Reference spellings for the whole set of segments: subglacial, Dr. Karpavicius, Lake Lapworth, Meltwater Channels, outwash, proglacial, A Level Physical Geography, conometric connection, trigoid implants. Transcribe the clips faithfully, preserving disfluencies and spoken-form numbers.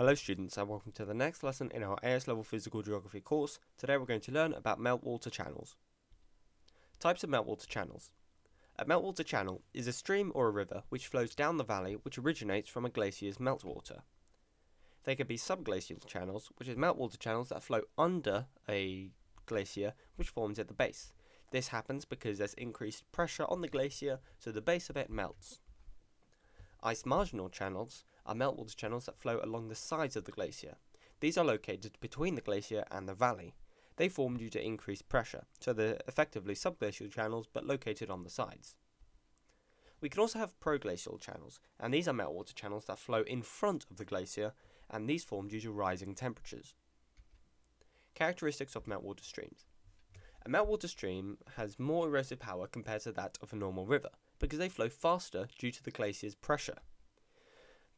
Hello students and welcome to the next lesson in our A S Level Physical Geography course. Today we're going to learn about meltwater channels. Types of meltwater channels. A meltwater channel is a stream or a river which flows down the valley which originates from a glacier's meltwater. They could be subglacial channels, which is meltwater channels that flow under a glacier which forms at the base. This happens because there's increased pressure on the glacier, so the base of it melts. Ice marginal channels are meltwater channels that flow along the sides of the glacier. These are located between the glacier and the valley. They form due to increased pressure, so they're effectively subglacial channels but located on the sides. We can also have proglacial channels, and these are meltwater channels that flow in front of the glacier, and these form due to rising temperatures. Characteristics of meltwater streams. A meltwater stream has more erosive power compared to that of a normal river, because they flow faster due to the glacier's pressure.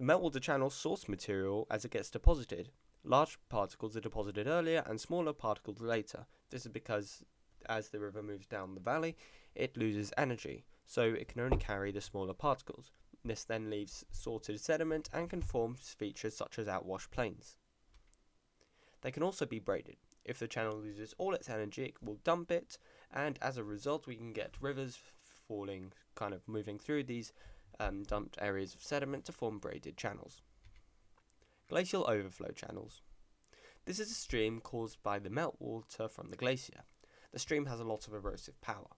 The meltwater channel's source material as it gets deposited. Large particles are deposited earlier and smaller particles later. This is because as the river moves down the valley, it loses energy, so it can only carry the smaller particles. This then leaves sorted sediment and can form features such as outwash plains. They can also be braided. If the channel loses all its energy, it will dump it, and as a result we can get rivers falling, kind of moving through these Um, dumped areas of sediment to form braided channels. Glacial overflow channels. This is a stream caused by the meltwater from the glacier. The stream has a lot of erosive power.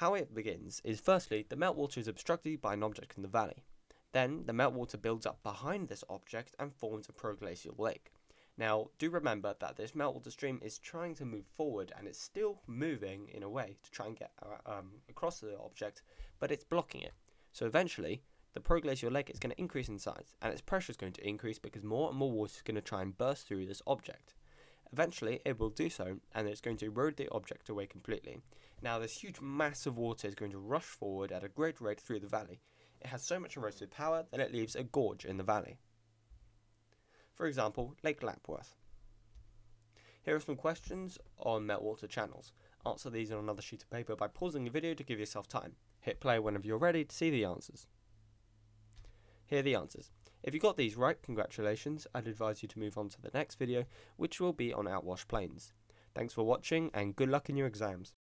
How it begins is firstly, the meltwater is obstructed by an object in the valley. Then the meltwater builds up behind this object and forms a proglacial lake. Now do remember that this meltwater stream is trying to move forward and it's still moving in a way to try and get um, across the object, but it's blocking it. So eventually, the proglacial lake is going to increase in size, and its pressure is going to increase because more and more water is going to try and burst through this object. Eventually, it will do so, and it's going to erode the object away completely. Now, this huge mass of water is going to rush forward at a great rate through the valley. It has so much erosive power that it leaves a gorge in the valley. For example, Lake Lapworth. Here are some questions on meltwater channels. Answer these on another sheet of paper by pausing the video to give yourself time. Hit play whenever you're ready to see the answers. Here are the answers. If you got these right, congratulations. I'd advise you to move on to the next video, which will be on outwash plains. Thanks for watching and good luck in your exams.